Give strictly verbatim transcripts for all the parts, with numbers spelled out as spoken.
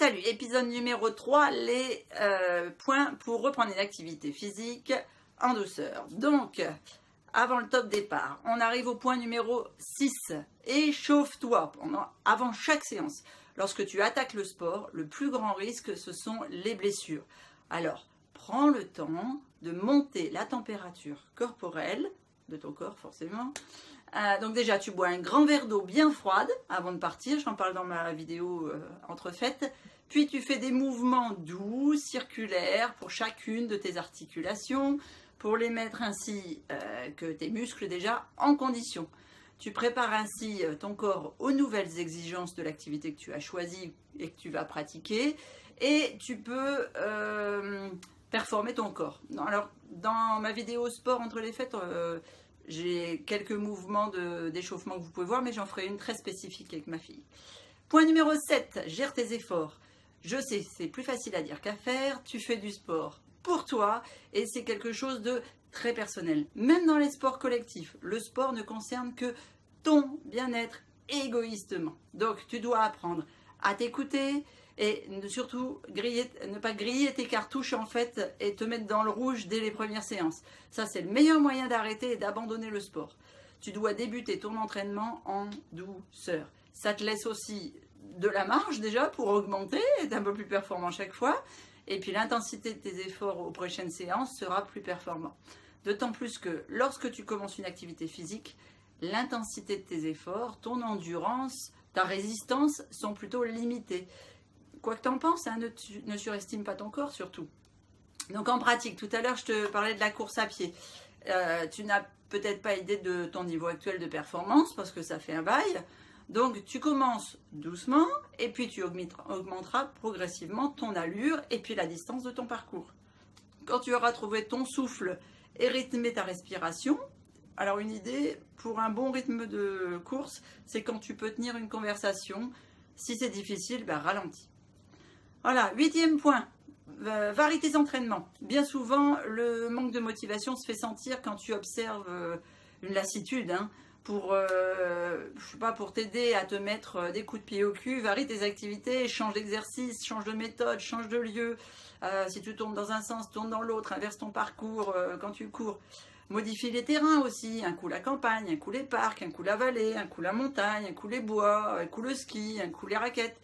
salut, épisode numéro trois, les euh, points pour reprendre une activité physique en douceur. Donc, avant le top départ, on arrive au point numéro six. Échauffe-toi avant chaque séance. Lorsque tu attaques le sport, le plus grand risque, ce sont les blessures. Alors, prends le temps de monter la température corporelle, de ton corps forcément. Euh, donc déjà, tu bois un grand verre d'eau bien froide avant de partir, j'en parle dans ma vidéo euh, entre fêtes. Puis tu fais des mouvements doux, circulaires, pour chacune de tes articulations, pour les mettre ainsi euh, que tes muscles déjà en condition. Tu prépares ainsi ton corps aux nouvelles exigences de l'activité que tu as choisie et que tu vas pratiquer, et tu peux euh, performer ton corps. Alors, dans ma vidéo sport entre les fêtes, euh, j'ai quelques mouvements d'échauffement que vous pouvez voir, mais j'en ferai une très spécifique avec ma fille. Point numéro sept, gère tes efforts. Je sais, c'est plus facile à dire qu'à faire, tu fais du sport pour toi, et c'est quelque chose de très personnel. Même dans les sports collectifs, le sport ne concerne que ton bien-être égoïstement. Donc, tu dois apprendre à t'écouter et surtout griller, ne pas griller tes cartouches en fait et te mettre dans le rouge dès les premières séances. Ça, c'est le meilleur moyen d'arrêter et d'abandonner le sport. Tu dois débuter ton entraînement en douceur. Ça te laisse aussi de la marge déjà pour augmenter, être un peu plus performant chaque fois. Et puis l'intensité de tes efforts aux prochaines séances sera plus performante. D'autant plus que lorsque tu commences une activité physique, l'intensité de tes efforts, ton endurance, ta résistance sont plutôt limitées. Quoi que t'en penses, hein, ne, tu, ne surestime pas ton corps surtout. Donc en pratique, tout à l'heure je te parlais de la course à pied. Euh, tu n'as peut-être pas idée de ton niveau actuel de performance parce que ça fait un bail. Donc, tu commences doucement et puis tu augmenteras progressivement ton allure et puis la distance de ton parcours. Quand tu auras trouvé ton souffle et rythmé ta respiration, alors une idée pour un bon rythme de course, c'est quand tu peux tenir une conversation. Si c'est difficile, ben ralentis. Voilà, huitième point, euh, varie tes entraînements. Bien souvent, le manque de motivation se fait sentir quand tu observes euh, une lassitude, hein. Pour, euh, je sais pas, pour t'aider à te mettre des coups de pied au cul, varie tes activités, change d'exercice, change de méthode, change de lieu. Euh, si tu tournes dans un sens, tourne dans l'autre, inverse ton parcours euh, quand tu cours. Modifie les terrains aussi, un coup la campagne, un coup les parcs, un coup la vallée, un coup la montagne, un coup les bois, un coup le ski, un coup les raquettes.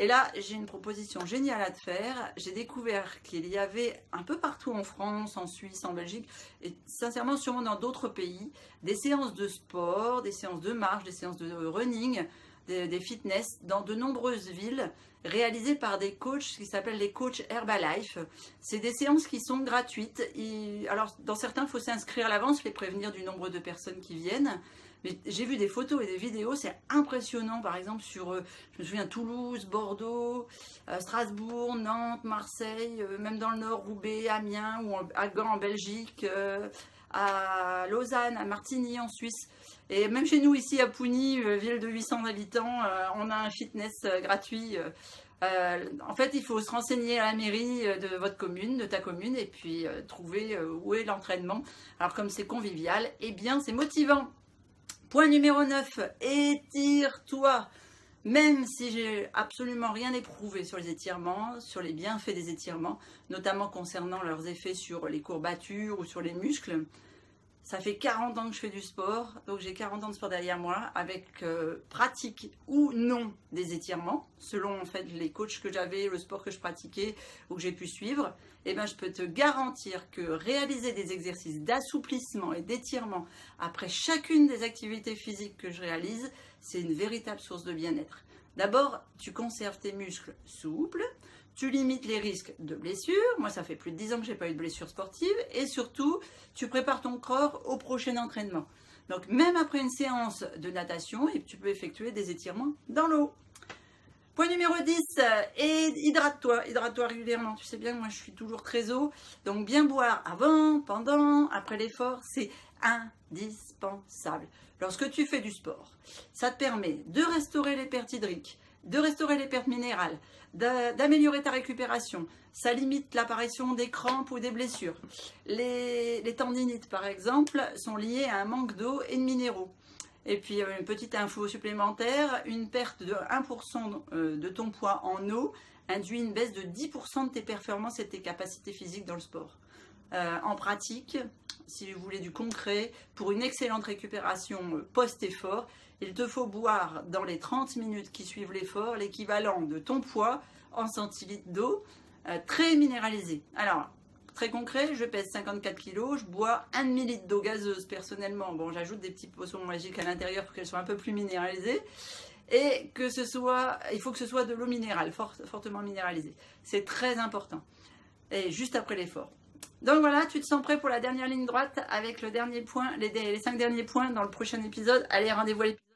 Et là, j'ai une proposition géniale à te faire. J'ai découvert qu'il y avait un peu partout en France, en Suisse, en Belgique, et sincèrement sûrement dans d'autres pays, des séances de sport, des séances de marche, des séances de running, des, des fitness, dans de nombreuses villes, réalisées par des coachs qui s'appellent les coachs Herbalife. C'est des séances qui sont gratuites. Et, alors, dans certains, il faut s'inscrire à l'avance, les prévenir du nombre de personnes qui viennent. Mais j'ai vu des photos et des vidéos, c'est impressionnant, par exemple sur, je me souviens, Toulouse, Bordeaux, Strasbourg, Nantes, Marseille, même dans le Nord, Roubaix, Amiens, ou à Gand en Belgique, à Lausanne, à Martigny en Suisse. Et même chez nous ici à Pougny, ville de huit cents habitants, on a un fitness gratuit. En fait, il faut se renseigner à la mairie de votre commune, de ta commune, et puis trouver où est l'entraînement. Alors comme c'est convivial, eh bien c'est motivant. Point numéro neuf, étire-toi. Même si j'ai absolument rien éprouvé sur les étirements, sur les bienfaits des étirements, notamment concernant leurs effets sur les courbatures ou sur les muscles, ça fait quarante ans que je fais du sport, donc j'ai quarante ans de sport derrière moi, avec euh, pratique ou non des étirements, selon en fait les coachs que j'avais, le sport que je pratiquais ou que j'ai pu suivre. Et ben, je peux te garantir que réaliser des exercices d'assouplissement et d'étirement après chacune des activités physiques que je réalise, c'est une véritable source de bien-être. D'abord, tu conserves tes muscles souples, tu limites les risques de blessures. Moi, ça fait plus de dix ans que je n'ai pas eu de blessure sportive. Et surtout, tu prépares ton corps au prochain entraînement. Donc, même après une séance de natation, tu peux effectuer des étirements dans l'eau. Point numéro dix, et hydrate-toi, hydrate-toi régulièrement. Tu sais bien que moi, je suis toujours très eau. Donc, bien boire avant, pendant, après l'effort, c'est indispensable. Lorsque tu fais du sport, ça te permet de restaurer les pertes hydriques, de restaurer les pertes minérales, d'améliorer ta récupération. Ça limite l'apparition des crampes ou des blessures. Les, les tendinites, par exemple, sont liées à un manque d'eau et de minéraux. Et puis, une petite info supplémentaire, une perte de un pour cent de ton poids en eau induit une baisse de dix pour cent de tes performances et de tes capacités physiques dans le sport. Euh, en pratique, si vous voulez du concret, pour une excellente récupération post-effort, il te faut boire dans les trente minutes qui suivent l'effort l'équivalent de ton poids en centilitres d'eau euh, très minéralisée. Alors, très concret, je pèse cinquante-quatre kilos, je bois un demi-litre d'eau gazeuse personnellement. Bon, j'ajoute des petites potions magiques à l'intérieur pour qu'elles soient un peu plus minéralisées. Et que ce soit, il faut que ce soit de l'eau minérale, fort, fortement minéralisée. C'est très important. Et juste après l'effort. Donc voilà, tu te sens prêt pour la dernière ligne droite avec le dernier point, les, les cinq derniers points dans le prochain épisode. Allez, rendez-vous à l'épisode.